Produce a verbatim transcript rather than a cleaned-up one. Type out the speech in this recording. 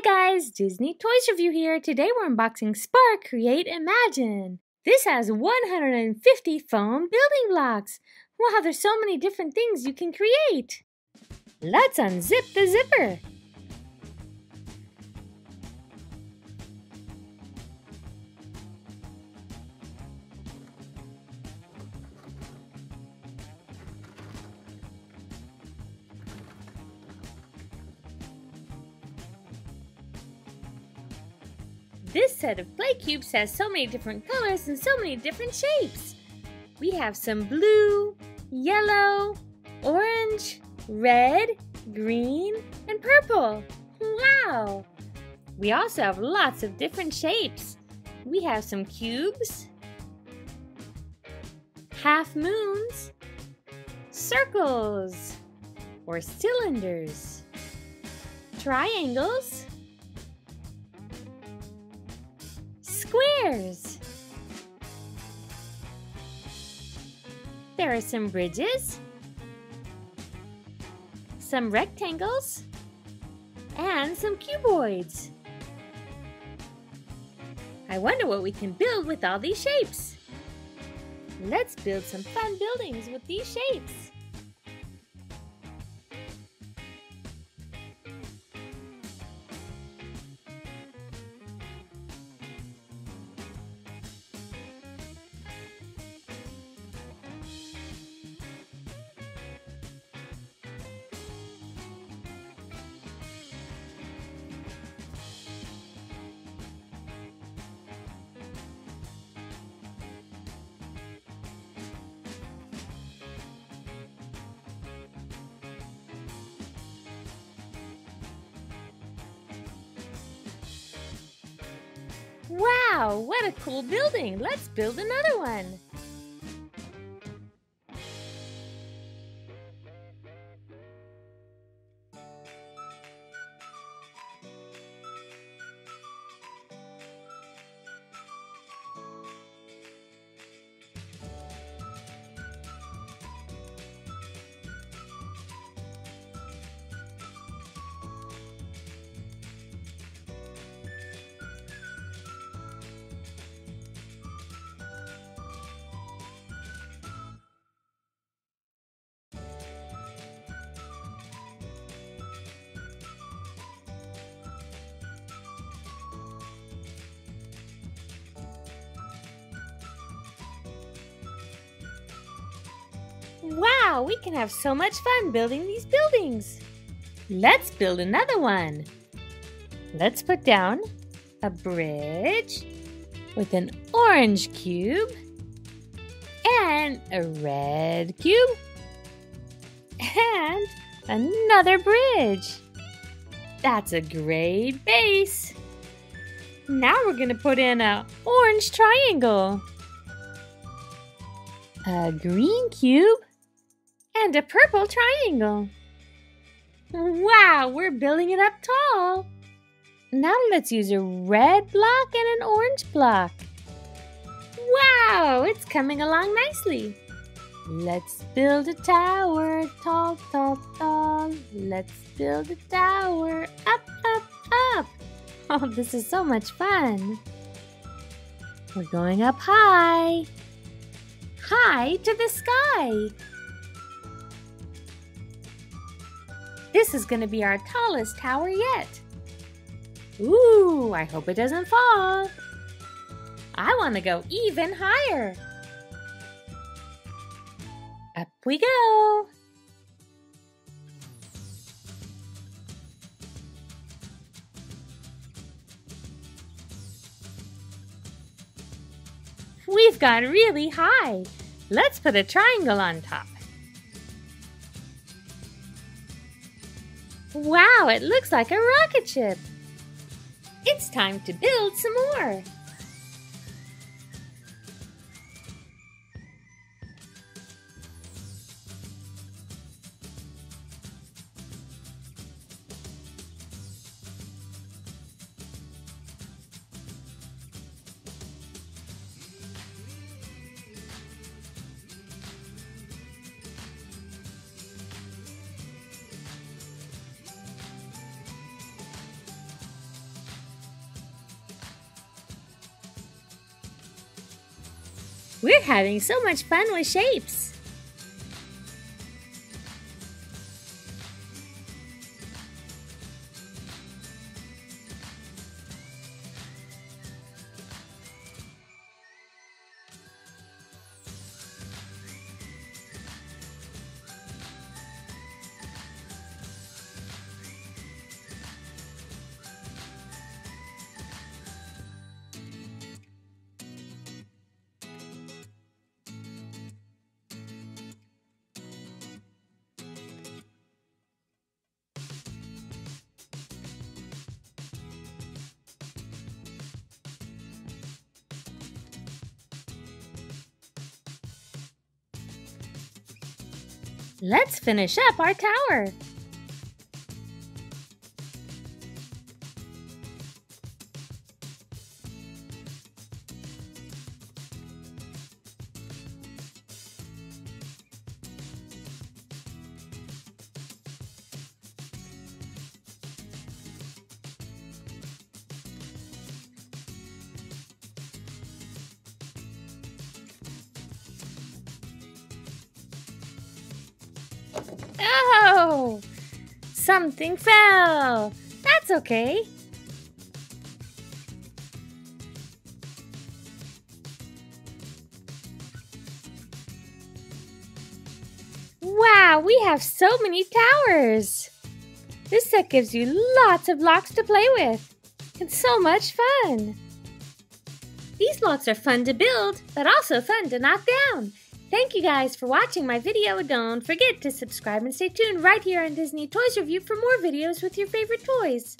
Hi guys, Disney Toys Review here. Today we're unboxing Spark Create Imagine. This has one hundred fifty foam building blocks. Wow, there's so many different things you can create. Let's unzip the zipper. This set of play cubes has so many different colors and so many different shapes. We have some blue, yellow, orange, red, green, and purple. Wow! We also have lots of different shapes. We have some cubes, half moons, circles or cylinders, triangles, squares. There are some bridges, some rectangles, and some cuboids. I wonder what we can build with all these shapes. Let's build some fun buildings with these shapes. Wow, what a cool building! Let's build another one! Wow, we can have so much fun building these buildings. Let's build another one. Let's put down a bridge with an orange cube and a red cube and another bridge. That's a great base. Now we're going to put in an orange triangle, a green cube, and a purple triangle. Wow, we're building it up tall. Now let's use a red block and an orange block. Wow, it's coming along nicely. Let's build a tower, tall, tall, tall. Let's build a tower, up, up, up. Oh, this is so much fun. We're going up high, high to the sky. This is going to be our tallest tower yet. Ooh, I hope it doesn't fall. I want to go even higher. Up we go. We've gone really high. Let's put a triangle on top. Wow, it looks like a rocket ship. It's time to build some more. We're having so much fun with shapes! Let's finish up our tower! Oh! Something fell! That's okay! Wow! We have so many towers! This set gives you lots of blocks to play with! It's so much fun! These blocks are fun to build, but also fun to knock down! Thank you guys for watching my video. Don't forget to subscribe and stay tuned right here on Disney Toys Review for more videos with your favorite toys.